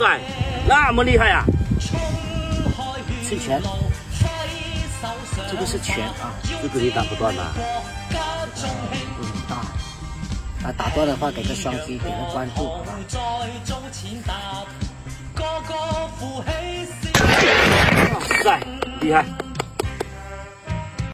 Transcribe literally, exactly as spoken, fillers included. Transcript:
帅，那么厉害呀、啊！吃拳，这个是拳啊，这个也打不断吧？嗯，大。啊，打断的话给个双击，给个关注，好吧？哇塞，厉害！